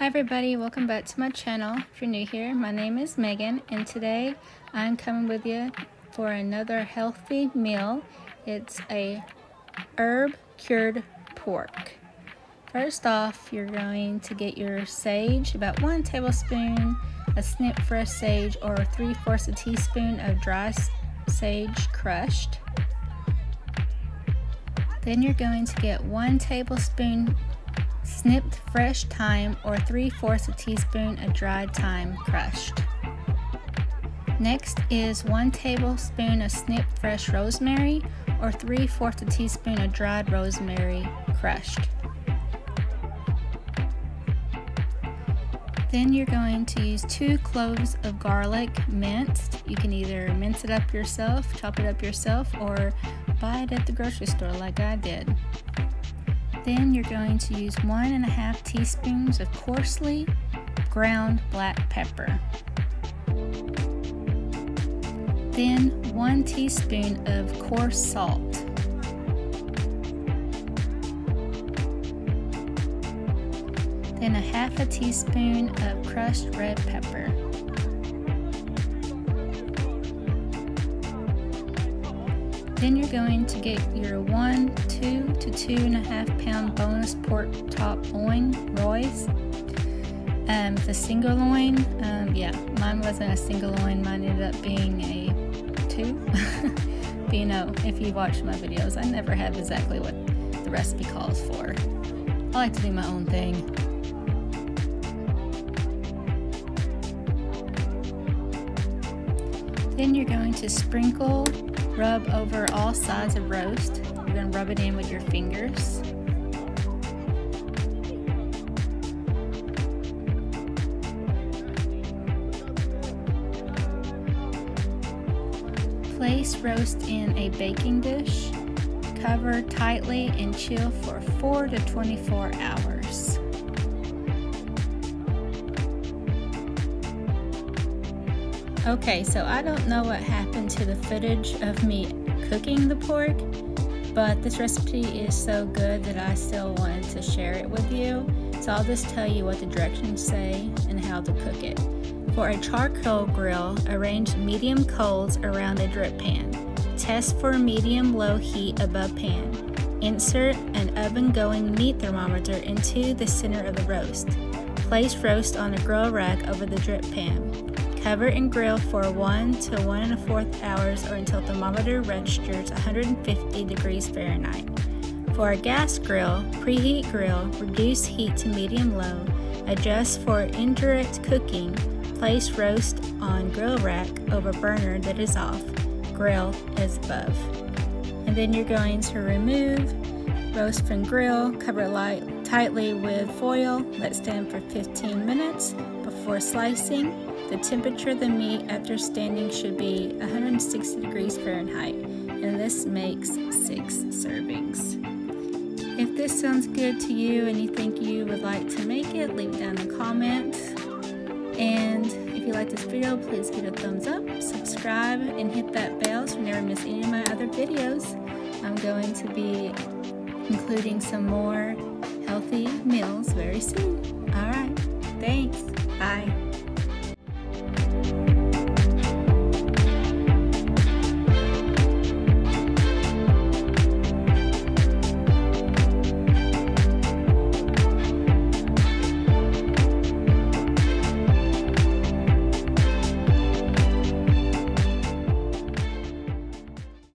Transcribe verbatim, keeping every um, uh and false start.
Hi everybody, welcome back to my channel. If you're new here, my name is Megan and today I'm coming with you for another healthy meal. It's a herb cured pork. First off, you're going to get your sage, about one tablespoon, a snip fresh sage, or three-fourths a teaspoon of dry sage crushed. Then you're going to get one tablespoon snipped fresh thyme or three-fourths a teaspoon of dried thyme crushed. Next is one tablespoon of snipped fresh rosemary or three-fourths a teaspoon of dried rosemary crushed. Then you're going to use two cloves of garlic minced. You can either mince it up yourself, chop it up yourself, or buy it at the grocery store like I did. Then you're going to use one and a half teaspoons of coarsely ground black pepper. Then one teaspoon of coarse salt. Then a half a teaspoon of crushed red pepper. Then you're going to get your one, two to two and a half pound boneless pork top loin roys. Um, the single loin, um, yeah, mine wasn't a single loin, mine ended up being a two. But you know, if you watch my videos, I never have exactly what the recipe calls for. I like to do my own thing. Then you're going to sprinkle, rub over all sides of roast. You're going to rub it in with your fingers. Place roast in a baking dish. Cover tightly and chill for four to twenty-four hours. Okay, so I don't know what happened to the footage of me cooking the pork, but this recipe is so good that I still wanted to share it with you. So I'll just tell you what the directions say and how to cook it. For a charcoal grill, arrange medium coals around a drip pan. Test for medium-low heat above pan. Insert an oven-going meat thermometer into the center of the roast. Place roast on a grill rack over the drip pan. Cover and grill for one to one and a fourth hours or until thermometer registers one hundred fifty degrees Fahrenheit. For a gas grill, preheat grill, reduce heat to medium-low, adjust for indirect cooking, place roast on grill rack over burner that is off, grill as above. And then you're going to remove, roast from grill, cover light, tightly with foil, let stand for fifteen minutes before slicing. The temperature of the meat after standing should be one hundred sixty degrees Fahrenheit, and this makes six servings. If this sounds good to you and you think you would like to make it, leave it down in the comments. And if you like this video, please give it a thumbs up, subscribe, and hit that bell so you never miss any of my other videos. I'm going to be including some more healthy meals very soon. Alright, thanks. Bye.